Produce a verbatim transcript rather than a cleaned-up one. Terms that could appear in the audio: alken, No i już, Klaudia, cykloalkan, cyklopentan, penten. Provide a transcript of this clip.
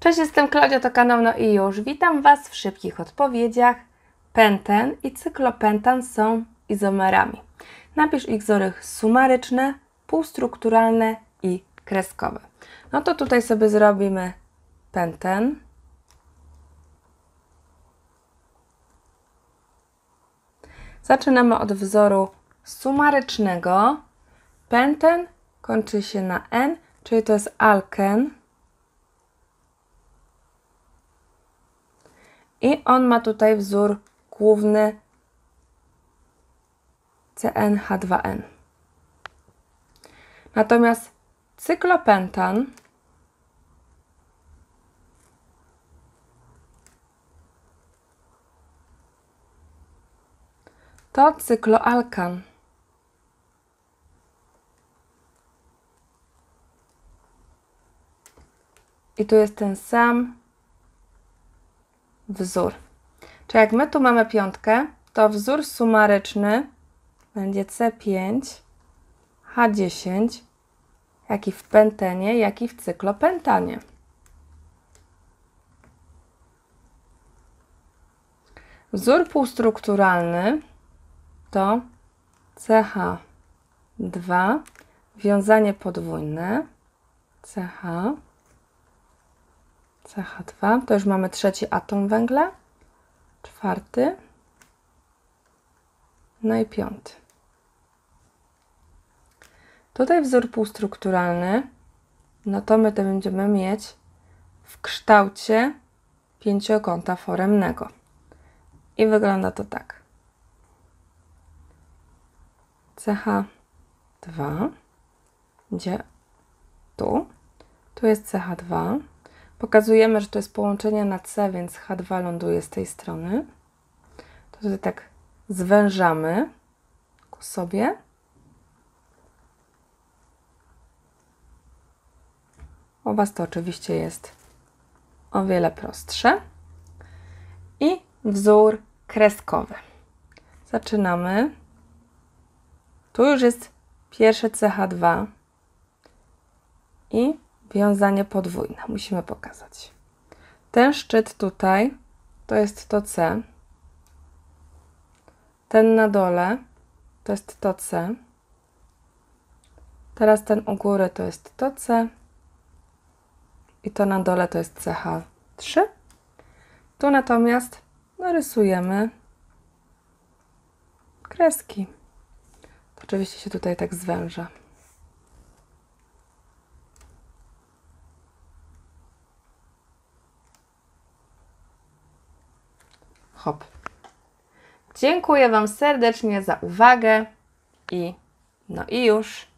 Cześć, jestem Klaudia, to kanał No i już. Witam Was w szybkich odpowiedziach. Penten i cyklopentan są izomerami. Napisz ich wzory sumaryczne, półstrukturalne i kreskowe. No to tutaj sobie zrobimy penten. Zaczynamy od wzoru sumarycznego. Penten kończy się na en, czyli to jest alken. I on ma tutaj wzór główny C N H dwa N. Natomiast cyklopentan to cykloalkan. I tu jest ten sam wzór. Czyli jak my tu mamy piątkę, to wzór sumaryczny będzie C pięć H dziesięć, jak i w pentenie, jak i w cyklopentanie. Wzór półstrukturalny to C H dwa, wiązanie podwójne C H C H dwa, to już mamy trzeci atom węgla, czwarty, no i piąty. Tutaj wzór półstrukturalny, no to my to będziemy mieć w kształcie pięciokąta foremnego. I wygląda to tak. C H dwa idzie tu, tu jest C H dwa. Pokazujemy, że to jest połączenie na C, więc H dwa ląduje z tej strony. To tutaj tak zwężamy ku sobie. U Was to oczywiście jest o wiele prostsze. I wzór kreskowy. Zaczynamy. Tu już jest pierwsze C H dwa i wiązanie podwójne. Musimy pokazać. Ten szczyt tutaj to jest to C. Ten na dole to jest to C. Teraz ten u góry to jest to C. I to na dole to jest C H trzy. Tu natomiast narysujemy kreski. To oczywiście się tutaj tak zwęża. Hop. Dziękuję Wam serdecznie za uwagę i no i już.